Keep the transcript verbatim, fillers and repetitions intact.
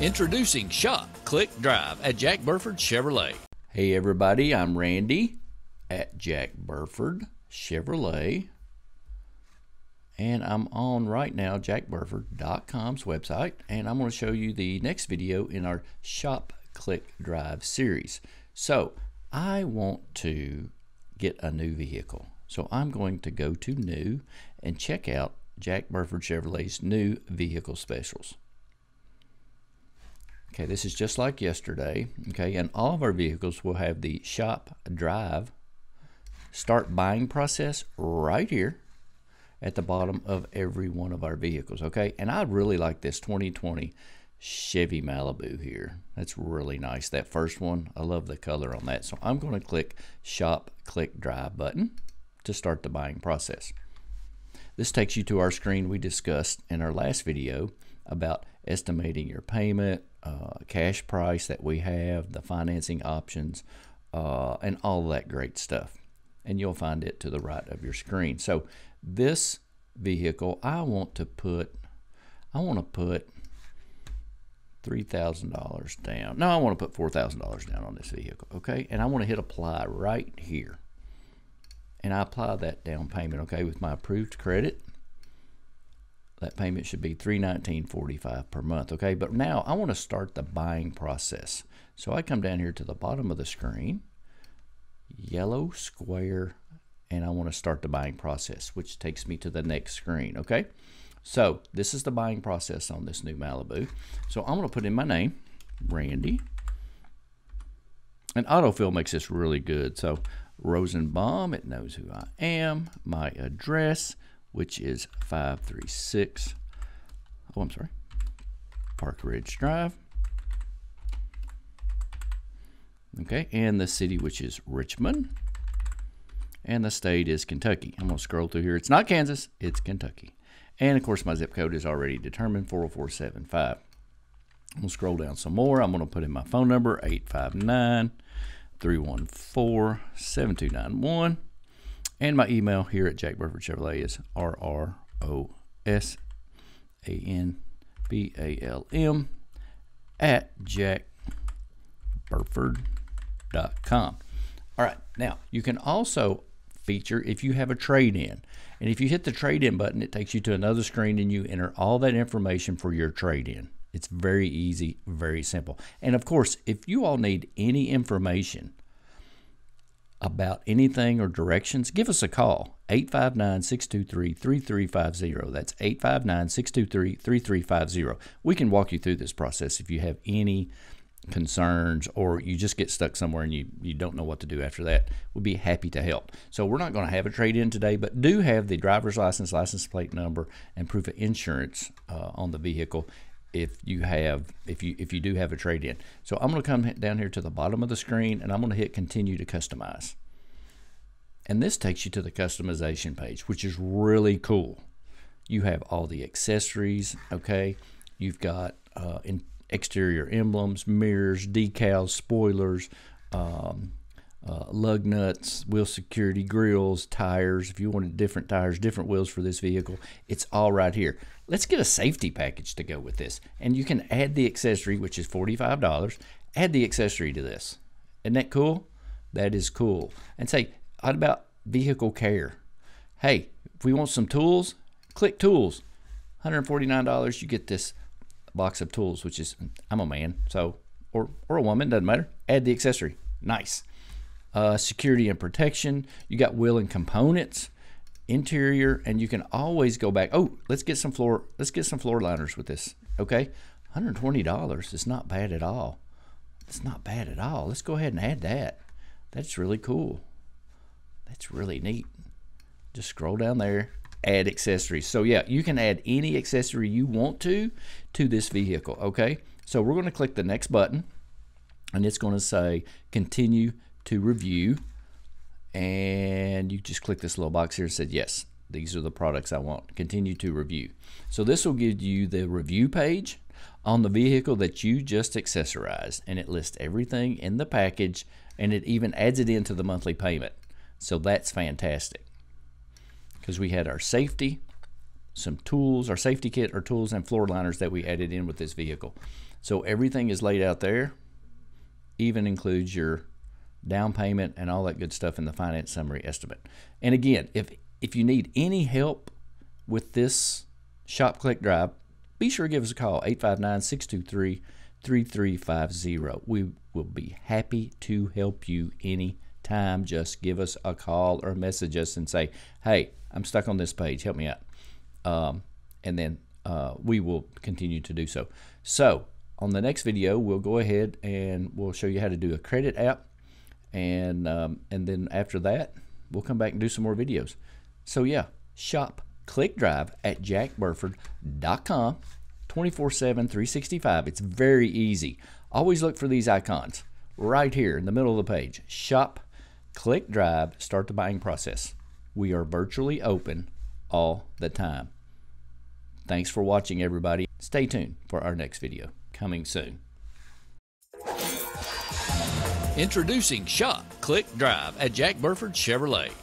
Introducing Shop Click Drive at Jack Burford Chevrolet. Hey everybody, I'm Randy at Jack Burford Chevrolet, and I'm on right now Jack Burford dot com's website, and I'm going to show you the next video in our Shop Click Drive series. So I want to get a new vehicle, so I'm going to go to new and check out Jack Burford Chevrolet's new vehicle specials. Okay, this is just like yesterday. Okay, and all of our vehicles will have the Shop Drive Start Buying process right here at the bottom of every one of our vehicles. Okay, and I really like this twenty twenty Chevy Malibu here. That's really nice. That first one, I love the color on that. So I'm going to click Shop Click Drive button to start the buying process. This takes you to our screen we discussed in our last video about estimating your payment, uh, cash price that we have, the financing options, uh, and all that great stuff. And you'll find it to the right of your screen. So this vehicle, I want to put, I want to put three thousand dollars down. No, I want to put four thousand dollars down on this vehicle, okay? And I want to hit apply right here. And I apply that down payment, okay, with my approved credit. That payment should be three nineteen forty-five per month, okay? But now I want to start the buying process. So I come down here to the bottom of the screen, yellow square, and I want to start the buying process, which takes me to the next screen, okay? So this is the buying process on this new Malibu. So I'm going to put in my name, Randy. And autofill makes this really good. So Rosenbaum, it knows who I am, my address, which is five three six, oh, I'm sorry, Park Ridge Drive. Okay, and the city, which is Richmond, and the state is Kentucky. I'm gonna scroll through here. It's not Kansas, it's Kentucky. And of course, my zip code is already determined, four oh four seven five. I'm gonna scroll down some more. I'm gonna put in my phone number, eight five nine, three one four, seven two nine one, and my email here at Jack Burford Chevrolet is r r o s a n b a l m at Jack Burford dot com. All right, now you can also feature if you have a trade-in, and if you hit the trade-in button, it takes you to another screen and you enter all that information for your trade-in. It's very easy, very simple. And of course, if you all need any information about anything or directions, give us a call, eight five nine, six two three, three three five zero. That's eight five nine, six two three, three three five zero. We can walk you through this process if you have any concerns, or you just get stuck somewhere and you, you don't know what to do after that. We'll be happy to help. So we're not going to have a trade-in today, but do have the driver's license, license plate number, and proof of insurance uh, on the vehicle if you have if you if you do have a trade-in. So I'm going to come down here to the bottom of the screen, and I'm going to hit continue to customize. And this takes you to the customization page, which is really cool. You have all the accessories, okay? You've got uh, in exterior emblems, mirrors, decals, spoilers, um, uh, lug nuts, wheel security, grills, tires. If you wanted different tires, different wheels for this vehicle, it's all right here. Let's get a safety package to go with this. And you can add the accessory, which is forty-five dollars. Add the accessory to this. Isn't that cool? That is cool. And say, what about vehicle care? Hey, if we want some tools, click tools. one hundred forty-nine dollars, you get this box of tools, which is, I'm a man, so, or, or a woman, doesn't matter. Add the accessory. Nice. Uh, security and protection. You got wheel and components, interior, and you can always go back. Oh, let's get some floor, let's get some floor liners with this. Okay, one hundred twenty dollars is not bad at all. It's not bad at all. Let's go ahead and add that. That's really cool. That's really neat. Just scroll down there, add accessories. So yeah, you can add any accessory you want to to this vehicle, okay? So we're gonna click the next button, and it's gonna say continue to review, and you just click this little box here and said, yes, these are the products I want, continue to review. So this will give you the review page on the vehicle that you just accessorized, and it lists everything in the package, and it even adds it into the monthly payment. So that's fantastic, because we had our safety, some tools, our safety kit, our tools, and floor liners that we added in with this vehicle. So everything is laid out there, even includes your down payment and all that good stuff in the finance summary estimate. And again, if, if you need any help with this Shop Click Drive, be sure to give us a call, eight five nine, six two three, three three five zero. We will be happy to help you any time. Just give us a call or message us and say, hey, I'm stuck on this page, help me out. Um, and then uh, we will continue to do so. So on the next video, we'll go ahead and we'll show you how to do a credit app. And, um, and then after that, we'll come back and do some more videos. So yeah, Shop Click Drive at Jack Burford dot com, twenty-four seven, three sixty-five. It's very easy. Always look for these icons right here in the middle of the page. Shop Click Drive, start the buying process. We are virtually open all the time. Thanks for watching, everybody. Stay tuned for our next video coming soon. Introducing Shop Click Drive at Jack Burford Chevrolet.